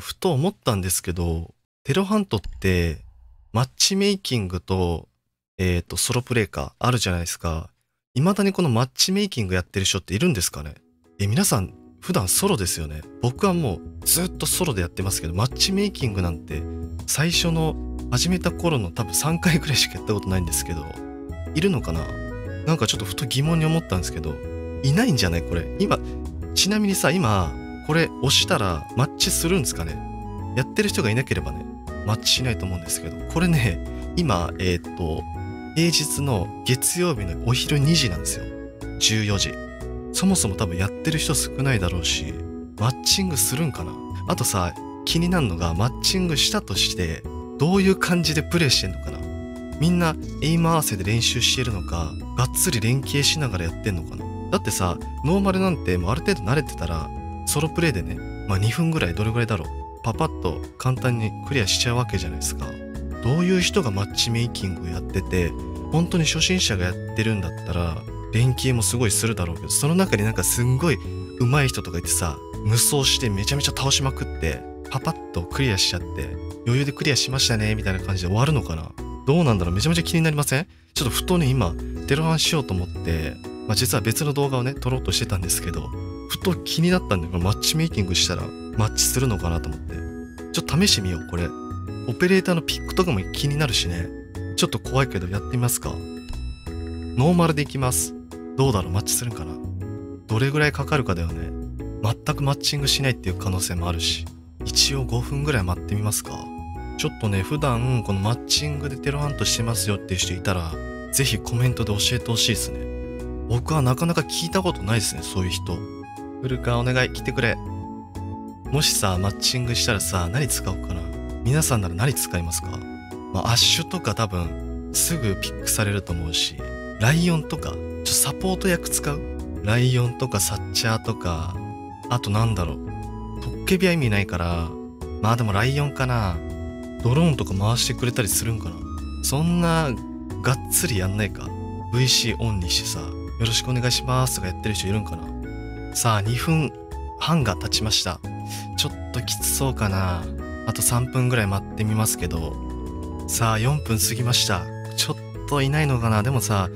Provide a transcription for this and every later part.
ふと思ったんですけど、テロハントって、マッチメイキングと、ソロプレイか、あるじゃないですか。未だにこのマッチメイキングやってる人っているんですかね？皆さん、普段ソロですよね。僕はもう、ずっとソロでやってますけど、マッチメイキングなんて、最初の、始めた頃の多分3回ぐらいしかやったことないんですけど、いるのかな？なんかちょっとふと疑問に思ったんですけど、いないんじゃないこれ。今、ちなみにさ、今、これ押したらマッチするんですかね？やってる人がいなければね、マッチしないと思うんですけど、これね、今、平日の月曜日のお昼2時なんですよ。14時。そもそも多分やってる人少ないだろうし、マッチングするんかな？あとさ、気になるのがマッチングしたとして、どういう感じでプレイしてんのかな？みんなエイム合わせで練習してるのか、がっつり連携しながらやってんのかな？だってさ、ノーマルなんてもうある程度慣れてたら、ソロプレイでね、まあ2分ぐらいどれぐらいだろう。パパッと簡単にクリアしちゃうわけじゃないですか。どういう人がマッチメイキングやってて、本当に初心者がやってるんだったら、連携もすごいするだろうけど、その中になんかすんごい上手い人とかいてさ、無双してめちゃめちゃ倒しまくって、パパッとクリアしちゃって、余裕でクリアしましたね、みたいな感じで終わるのかな？どうなんだろう？めちゃめちゃ気になりません？ちょっとふとね、今、テロハンしようと思って、まあ実は別の動画をね、撮ろうとしてたんですけど、ふと気になったんで、これマッチメイキングしたらマッチするのかなと思って。ちょっと試してみよう、これ。オペレーターのピックとかも気になるしね。ちょっと怖いけどやってみますか。ノーマルでいきます。どうだろう？マッチするんかな？どれぐらいかかるかだよね。全くマッチングしないっていう可能性もあるし。一応5分ぐらい待ってみますか。ちょっとね、普段このマッチングでテロハントしてますよっていう人いたら、ぜひコメントで教えてほしいですね。僕はなかなか聞いたことないですね、そういう人。フルカお願い来てくれ。もしさ、マッチングしたらさ、何使おうかな。皆さんなら何使いますか？まあ、アッシュとか多分、すぐピックされると思うし、ライオンとか、サポート役使う？ライオンとかサッチャーとか、あとなんだろう。トッケビは意味ないから、まあでもライオンかな。ドローンとか回してくれたりするんかな。そんな、がっつりやんないか。VC オンにしてさ、よろしくお願いしますとかやってる人いるんかな。さあ、2分半が経ちました。ちょっときつそうかな。あと3分ぐらい待ってみますけど。さあ、4分過ぎました。ちょっといないのかな。でもさ、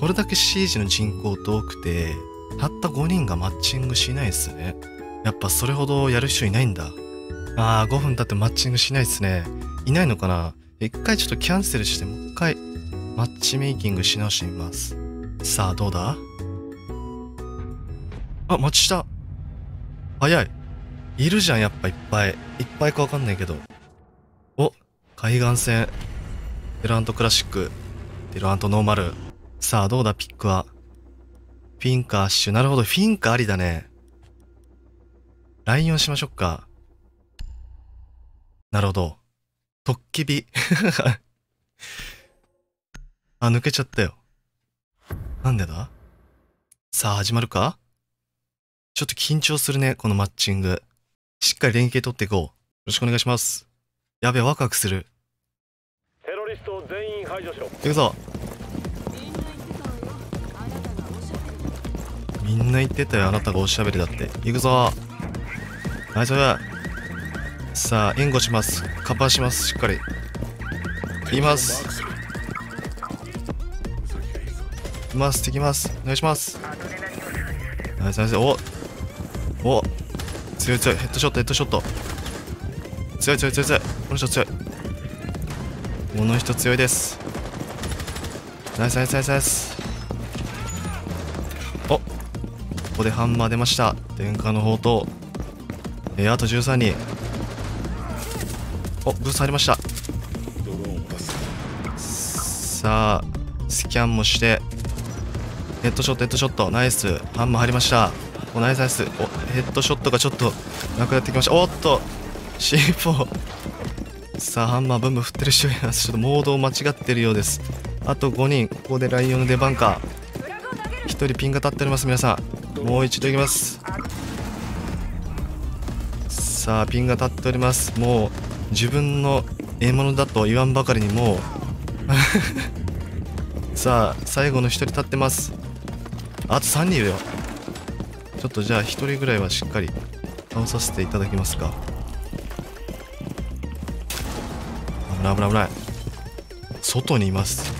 これだけ CG の人口と多くて、たった5人がマッチングしないっすね。やっぱそれほどやる人いないんだ。あー、5分経ってマッチングしないっすね。いないのかな。一回ちょっとキャンセルして、もう一回マッチメイキングし直してみます。さあ、どうだ？あ、マッチした。早い。いるじゃん、やっぱいっぱい。いっぱいかわかんないけど。お、海岸線。テロハントクラシック。テロハントノーマル。さあ、どうだ、ピックは。フィンカー、アッシュ。なるほど、フィンカーありだね。ライオンしましょうか。なるほど。トッキビ。あ、抜けちゃったよ。なんでだ？さあ、始まるか？ちょっと緊張するね、このマッチング。しっかり連携取っていこう。よろしくお願いします。やべえ、ワクワクする。テロリスト全員排除しろ。行くぞ。みんな言ってたよ、あなたがおしゃべりだって。行くぞ。大丈夫。さあ、援護します。カバーします、しっかり。行きます。行きます、行きます。お願いします。ナイスナイス。お強い強い。ヘッドショット、ヘッドショット。強い強い強い強い。この人強い。この人強いです。ナイスナイスナイスナイス。おここでハンマー出ました。電化の砲塔。あと13人。おブース入りました。さあ、スキャンもして。ヘッドショット、ヘッドショット、ナイス。ハンマー入りました。お、ナイスナイス。お、ヘッドショットがちょっとなくなってきました。おっと !C4! さあ、ハンマーブンブン振ってる人います。ちょっとモードを間違ってるようです。あと5人。ここでライオンの出番か。1人ピンが立っております、皆さん。もう一度いきます。さあ、ピンが立っております。もう、自分の獲物だと言わんばかりにもう。さあ、最後の1人立ってます。あと3人いるよ。ちょっとじゃあ1人ぐらいはしっかり倒させていただきますか。危ない危ない危ない。外にいます。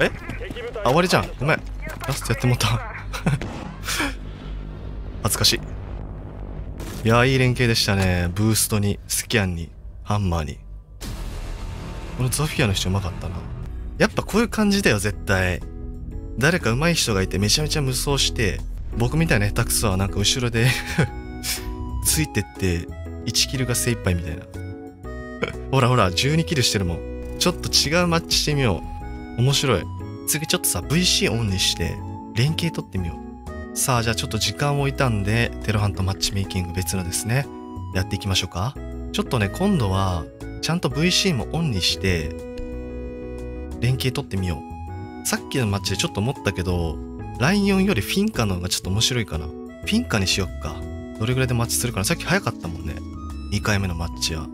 え、あ、終わりじゃん。ごめん、ラストやってもった恥ずかしい。いやー、いい連携でしたね。ブーストにスキャンにハンマーに。このザフィアの人うまかったな。やっぱこういう感じだよ絶対。誰か上手い人がいてめちゃめちゃ無双して、僕みたいな下手くそはなんか後ろでついてって1キルが精一杯みたいなほらほら12キルしてるもん。ちょっと違うマッチしてみよう。面白い。次ちょっとさ VC オンにして連携取ってみよう。さあ、じゃあちょっと時間を置いたんでテロハンとマッチメイキング別のですねやっていきましょうか。ちょっとね今度はちゃんと VC もオンにして連携取ってみよう。さっきのマッチでちょっと思ったけどライオンよりフィンカの方がちょっと面白いかな。フィンカにしよっか。どれぐらいでマッチするかな。さっき早かったもんね2回目のマッチは。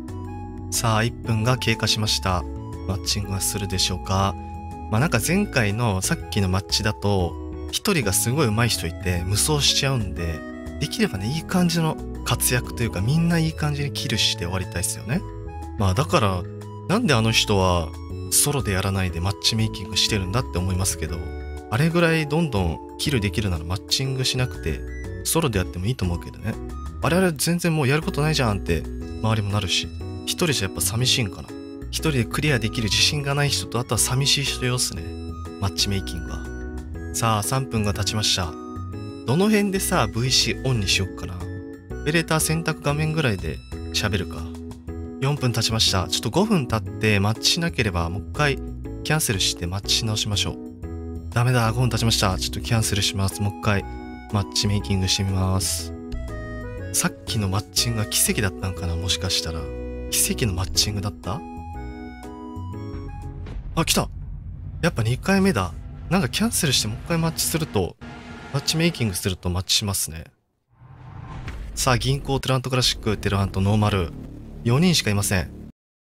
さあ1分が経過しました。マッチングはするでしょうか。まあなんか前回のさっきのマッチだと1人がすごい上手い人いて無双しちゃうんで、できればねいい感じの活躍というかみんないい感じにキルして終わりたいですよね。まあだからなんであの人はソロでやらないでマッチメイキングしてるんだって思いますけど、あれぐらいどんどんキルできるならマッチングしなくてソロでやってもいいと思うけどね。あれあれ全然もうやることないじゃんって周りもなるし、一人じゃやっぱ寂しいんかな。一人でクリアできる自信がない人と、あとは寂しい人よっすねマッチメイキングは。さあ3分が経ちました。どの辺でさ VC オンにしよっかな。オペレーター選択画面ぐらいで喋るか。4分経ちました。ちょっと5分経ってマッチしなければもう一回キャンセルしてマッチし直しましょう。ダメだ、5分経ちました。ちょっとキャンセルします。もう一回、マッチメイキングしてみます。さっきのマッチングが奇跡だったんかなもしかしたら。奇跡のマッチングだった？あ、来た！やっぱ2回目だ。なんかキャンセルしてもう一回マッチすると、マッチメイキングするとマッチしますね。さあ、銀行、テロハントクラシック、テロハントノーマル。4人しかいません。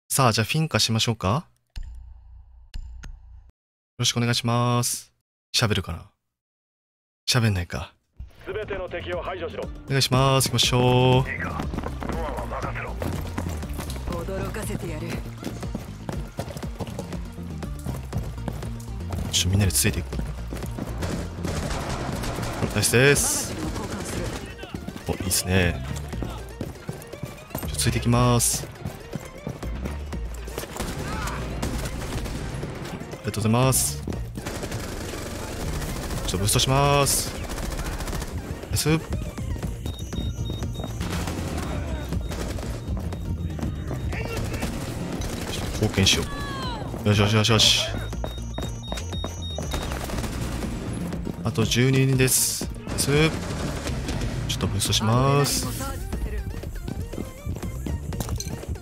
さあ、じゃあフィンカしましょうか。よろしくお願いします。喋るかな？喋んないか。お願いします。行きましょう。驚かせてやる。ちょ、みんなでついていく。ナイスです。お、いいですね。ついていきます。ありがとうございます。ちょっとブーストします。ナイス。貢献しよう。よしよしよしよし。あと12人です。ナイス。ちょっとブーストします。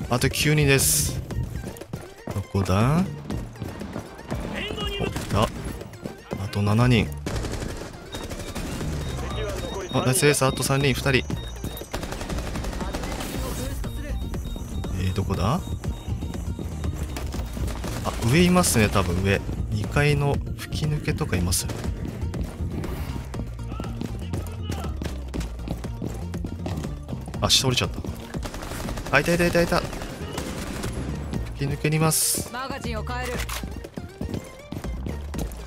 あと9人です。どこだ。おった。あと7人。あ、ナイスです。あと3人、2人。どこだ。あ、上いますね。多分上2階の吹き抜けとかいます。あ、下降りちゃった。あ、いたいたいたいた。吹き抜けにいます。マガジンを変える。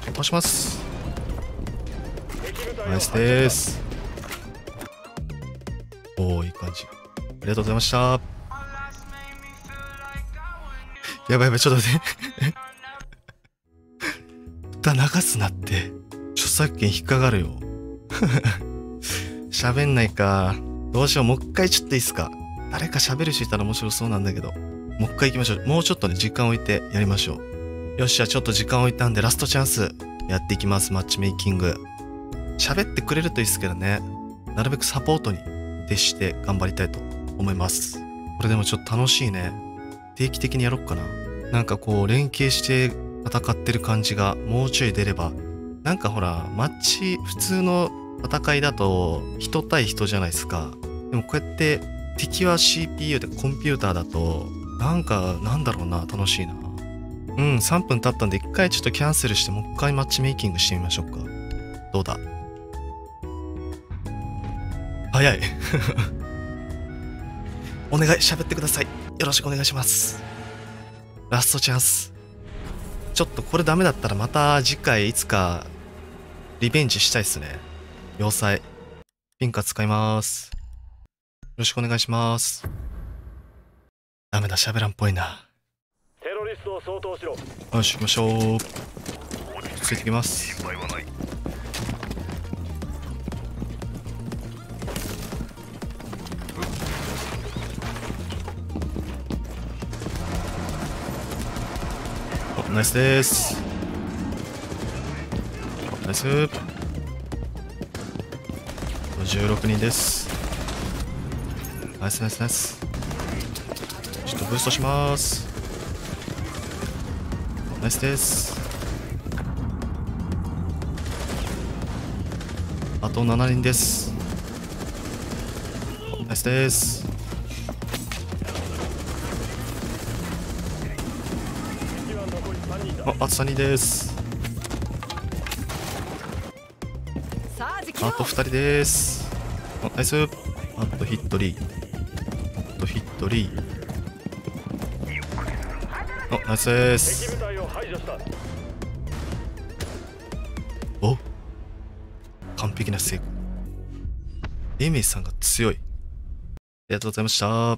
倒します。ナイスです。おー、いい感じ。ありがとうございました。やばいやばい、ちょっと待って歌流すなって、著作権引っかかるよ喋んないか。どうしよう。もう一回ちょっといいっすか。誰か喋る人いたら面白そうなんだけど。もう一回行きましょう。もうちょっとね時間置いてやりましょう。よし、じゃあちょっと時間置いたんでラストチャンスやっていきます。マッチメイキング喋ってくれるといいっすけどね。なるべくサポートに徹して頑張りたいと思います。これでもちょっと楽しいね。定期的にやろっかな。なんかこう連携して戦ってる感じがもうちょい出れば。なんかほらマッチ普通の戦いだと人対人じゃないですか。でもこうやって敵は CPU でコンピューターだとなんかなんだろうな、楽しいな。うん、3分経ったんで1回ちょっとキャンセルしてもう1回マッチメイキングしてみましょうか。どうだ。早いお願い喋ってください。よろしくお願いします。ラストチャンス。ちょっとこれダメだったらまた次回いつかリベンジしたいっすね。要塞。ピンカ使います。よろしくお願いします。ダメだ、喋らんっぽいな。テロリストを掃討しろ。よし、行きましょう。ついてきます。ナイスです。ナイス。16人です。ナイスナイスナイス。ちょっとブーストします。ナイスです。あと7人です。ナイスです。あと3人です。あと2人です。ナイス。あとヒットリー。あとヒットリー。あ、ナイスです。お、完璧な成功。エミさんが強い。ありがとうございました。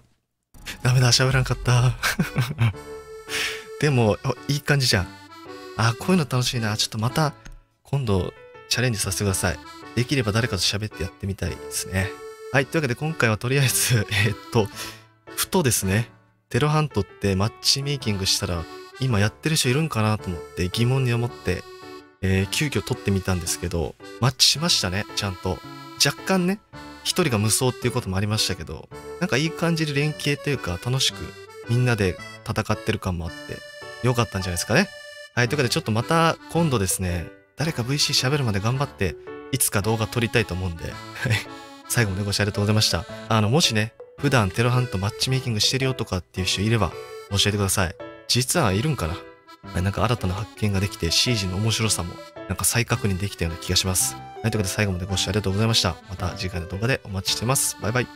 ダメだ、しゃべらんかった。でも、いい感じじゃん。あ、こういうの楽しいな。ちょっとまた、今度、チャレンジさせてください。できれば誰かと喋ってやってみたいですね。はい。というわけで、今回はとりあえず、ふとですね、テロハントってマッチメイキングしたら、今やってる人いるんかなと思って、疑問に思って、急遽撮ってみたんですけど、マッチしましたね、ちゃんと。若干ね、一人が無双っていうこともありましたけど、なんかいい感じで連携というか、楽しく、みんなで戦ってる感もあって、よかったんじゃないですかね。はい。というわけで、ちょっとまた今度ですね、誰か VC 喋るまで頑張って、いつか動画撮りたいと思うんで、最後までご視聴ありがとうございました。もしね、普段テロハントマッチメイキングしてるよとかっていう人いれば、教えてください。実はいるんかな、はい、なんか新たな発見ができて、CG の面白さも、なんか再確認できたような気がします。はい。というわけで、最後までご視聴ありがとうございました。また次回の動画でお待ちしてます。バイバイ。